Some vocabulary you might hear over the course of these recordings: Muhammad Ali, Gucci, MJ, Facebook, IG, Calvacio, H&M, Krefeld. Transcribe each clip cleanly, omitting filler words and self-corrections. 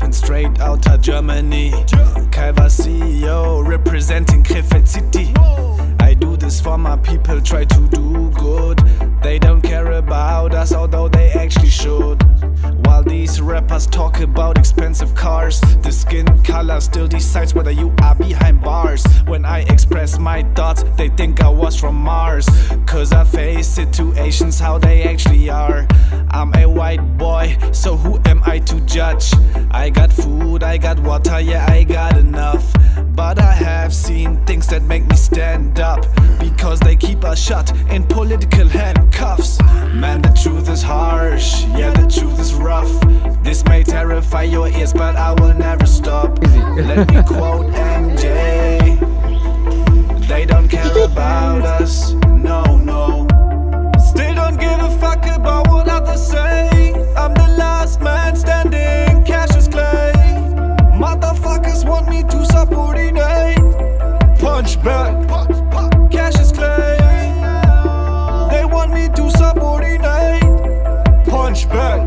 Rapping straight outta Germany. Calvacio, representing Krefeld City. I do this for my people, try to do good. They don't care about us, although they actually should. While these rappers talk about expensive cars, the skin color still decides whether you are behind bars. When I express my thoughts, they think I was from Mars, 'cause I face situations how they actually are. I'm a white boy, so who am I to judge? I got food, I got water, yeah, I got enough. But I have seen things that make me stand up, because they keep us shut in political handcuffs. Man, the truth is harsh, yeah, the truth is rough. This may terrify your ears, but I will never stop. Let me quote MJ. They don't care about us, no, no. Still don't give a fuck about what others say. I'm the last man standing, cash is clay. Motherfuckers want me to subordinate. Punch back, cash is clay. They want me to subordinate. Punch back,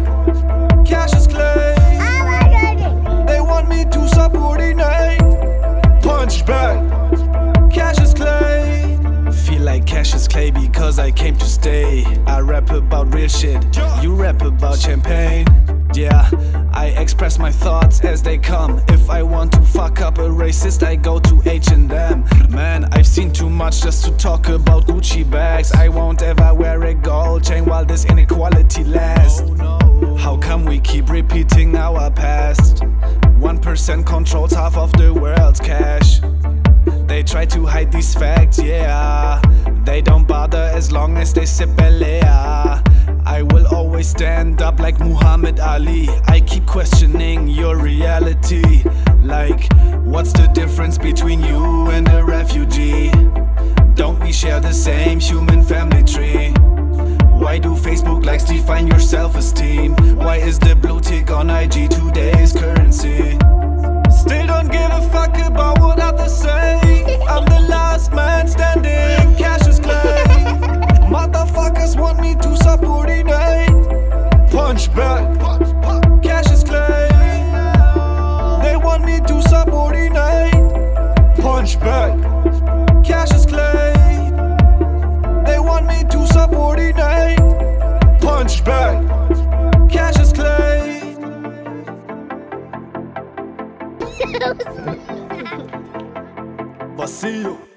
cash is clay. They want me to subordinate. Punch back, cash is clay. Feel like cash is clay because I came to stay. I rap about real shit, you rap about champagne. Yeah, I express my thoughts as they come. If I want to fuck up a racist, I go to H&M. Man, I've seen too much just to talk about Gucci bags. I won't ever wear a gold chain while this inequality lasts. How come we keep repeating our past? 1% controls half of the world's cash. They try to hide these facts, yeah. They don't bother as long as they sip a layer. I will always stand up like Muhammad Ali. I keep questioning your reality. Like, what's the difference between you and a refugee? Don't we share the same human family tree? Why do Facebook likes define your self-esteem? Why is the blue tick on IG today's currency? Still don't give a fuck about what others say. I'm the last man standing, cash is clay. Motherfuckers want me to subordinate. Punch back, cash is clay. They want me to subordinate. Punch back, cash is clay. They want me to subordinate. Punch back, cash is clay. Vacío.